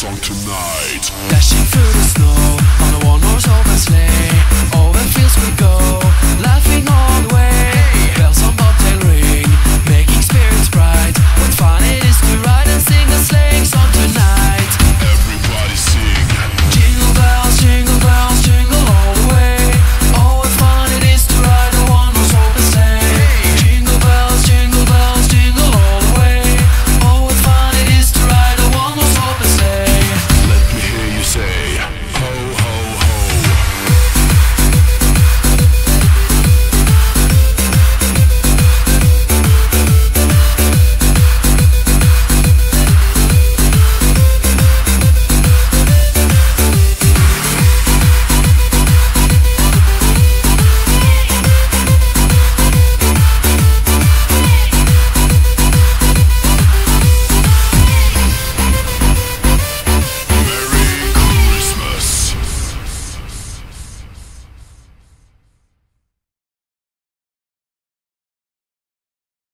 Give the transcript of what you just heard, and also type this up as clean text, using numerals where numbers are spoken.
song tonight. Dashing through the snow on a one-horse open sleigh, over fields we go.